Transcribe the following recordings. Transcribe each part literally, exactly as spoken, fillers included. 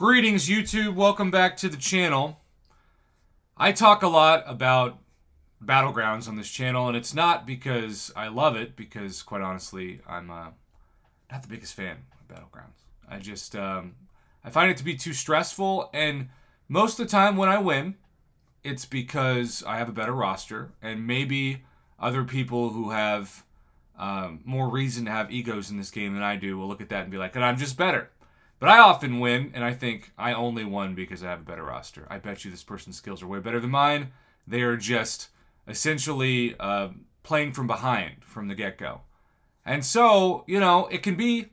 Greetings, YouTube. Welcome back to the channel. I talk a lot about Battlegrounds on this channel, and it's not because I love it, because, quite honestly, I'm uh, not the biggest fan of Battlegrounds. I just, um, I find it to be too stressful, and most of the time when I win, it's because I have a better roster, and maybe other people who have um, more reason to have egos in this game than I do will look at that and be like, and I'm just better. But I often win, and I think I only won because I have a better roster. I bet you this person's skills are way better than mine. They are just essentially uh, playing from behind from the get-go. And so, you know, it can be...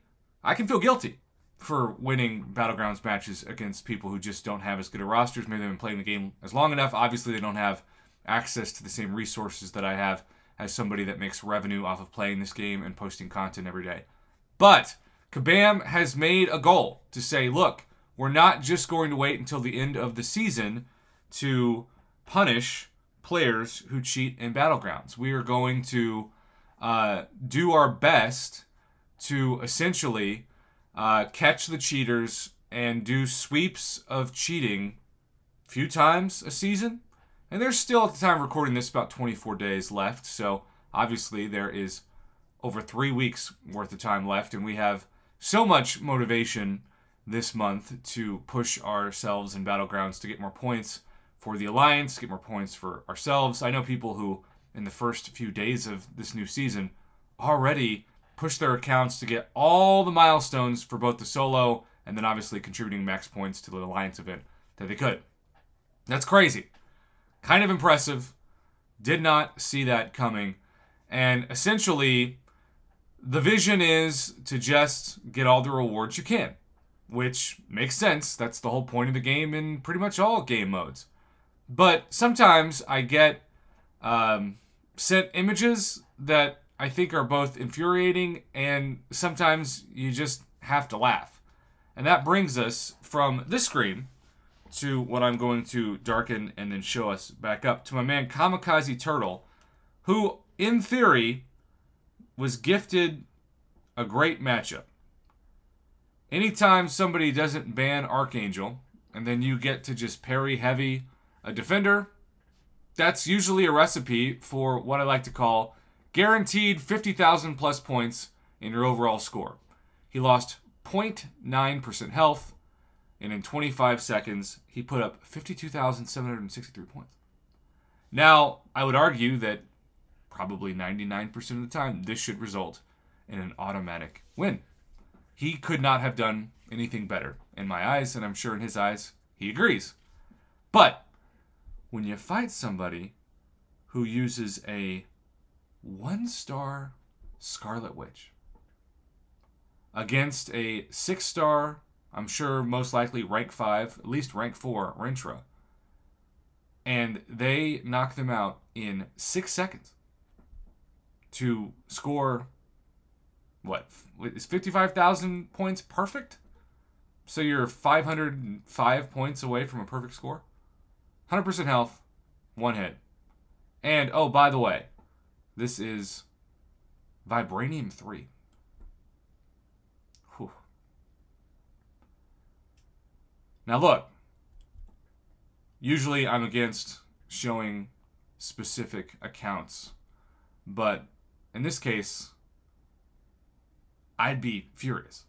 I can feel guilty for winning Battlegrounds matches against people who just don't have as good a rosters. Maybe they've been playing the game as long enough. Obviously, they don't have access to the same resources that I have as somebody that makes revenue off of playing this game and posting content every day. But... Kabam has made a goal to say, look, we're not just going to wait until the end of the season to punish players who cheat in Battlegrounds. We are going to uh, do our best to essentially uh, catch the cheaters and do sweeps of cheating a few times a season. And there's still, at the time of recording this, about twenty-four days left. So, obviously, there is over three weeks worth of time left, and we have so much motivation this month to push ourselves in Battlegrounds to get more points for the Alliance, get more points for ourselves. I know people who, in the first few days of this new season, already pushed their accounts to get all the milestones for both the solo and then obviously contributing max points to the Alliance event that they could. That's crazy. Kind of impressive. Did not see that coming. And essentially... the vision is to just get all the rewards you can, which makes sense. That's the whole point of the game in pretty much all game modes. But sometimes I get um, sent images that I think are both infuriating, and sometimes you just have to laugh. And that brings us from this screen to what I'm going to darken and then show us back up to my man Kamikaze Turtle, who, in theory... was gifted a great matchup. Anytime somebody doesn't ban Archangel, and then you get to just parry heavy a defender, that's usually a recipe for what I like to call guaranteed fifty thousand plus points in your overall score. He lost zero point nine percent health, and in twenty-five seconds, he put up fifty-two thousand seven hundred sixty-three points. Now, I would argue that probably ninety-nine percent of the time, this should result in an automatic win. He could not have done anything better in my eyes, and I'm sure in his eyes, he agrees. But when you fight somebody who uses a one-star Scarlet Witch against a six-star, I'm sure most likely rank five, at least rank four, Rintra, and they knock them out in six seconds, to score, what, is fifty-five thousand points perfect? So you're five hundred five points away from a perfect score? one hundred percent health, one hit. And, oh, by the way, this is Vibranium three. Whew. Now look, usually I'm against showing specific accounts, but in this case, I'd be furious.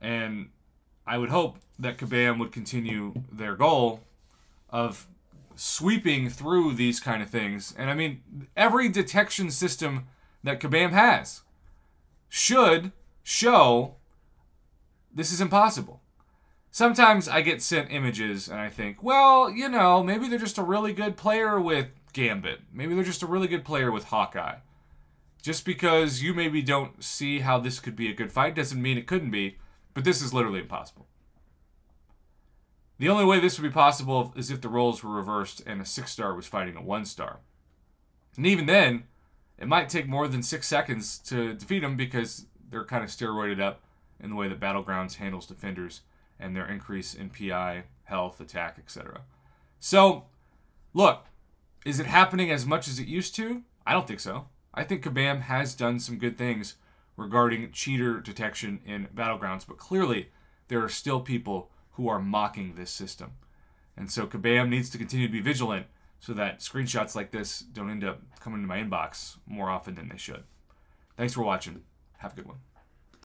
And I would hope that Kabam would continue their goal of sweeping through these kind of things. And I mean, every detection system that Kabam has should show this is impossible. Sometimes I get sent images and I think, well, you know, maybe they're just a really good player with Gambit. Maybe they're just a really good player with Hawkeye. Just because you maybe don't see how this could be a good fight doesn't mean it couldn't be, but this is literally impossible. The only way this would be possible is if the roles were reversed and a six-star was fighting a one-star. And even then, it might take more than six seconds to defeat them because they're kind of steroided up in the way that Battlegrounds handles defenders and their increase in P I, health, attack, et cetera. So, look... is it happening as much as it used to? I don't think so. I think Kabam has done some good things regarding cheater detection in Battlegrounds, but clearly there are still people who are mocking this system. And so Kabam needs to continue to be vigilant so that screenshots like this don't end up coming to my inbox more often than they should. Thanks for watching. Have a good one.